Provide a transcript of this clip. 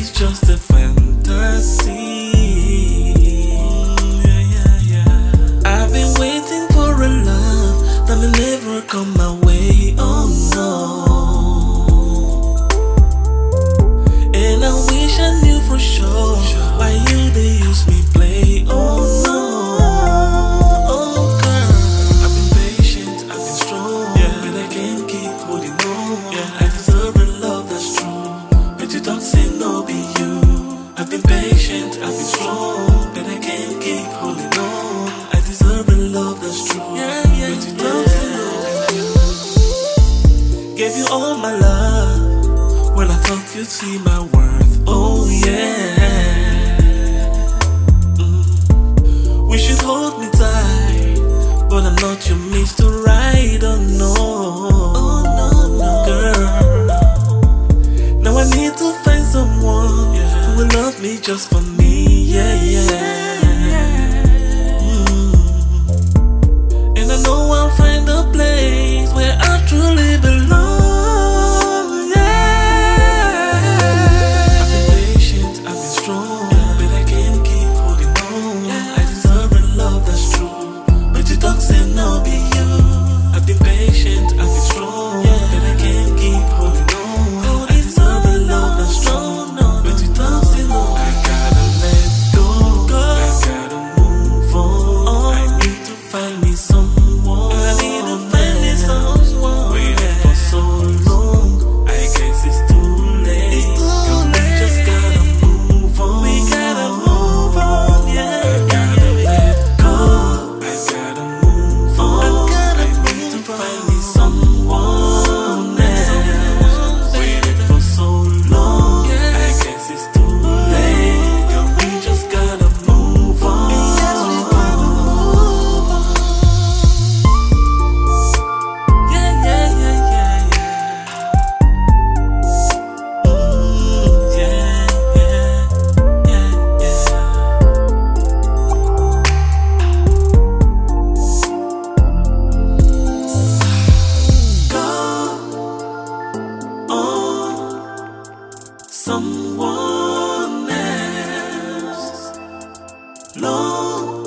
He's just a fantasy. I've been waiting for a love that will never come my way, oh no. And I wish I knew for sure why you they use me play, oh no. Oh girl, I've been patient, I've been strong, but I can't keep holding on. I deserve a love that's true, but you don't say no be you. I've been patient, I've been strong, but I can't keep holding on. I deserve a love that's true, but you don't say no be you. Gave you all my love when I thought you'd see my worth, oh yeah. Wish you'd hold me tight, but I'm not your means to ride, oh no. Oh no, no, girl. Now I need to find someone who will love me just for me, And I know I'll find a place where I truly belong, I've been patient, I've been strong, but I can't keep holding on. I deserve a love that's true, but you don't say no be you. I've been patient, I've been strong, but I can't keep holding on. I deserve a love that's strong, but you don't say no. I gotta let go, I gotta move on. I need to find me someone, waited for so long. I guess it's too late, girl, we just gotta move on. I gotta let go, I gotta move on. I need to find me someone else. Waited for so long, I guess it's too late, girl, we just gotta move on. Someone else, love.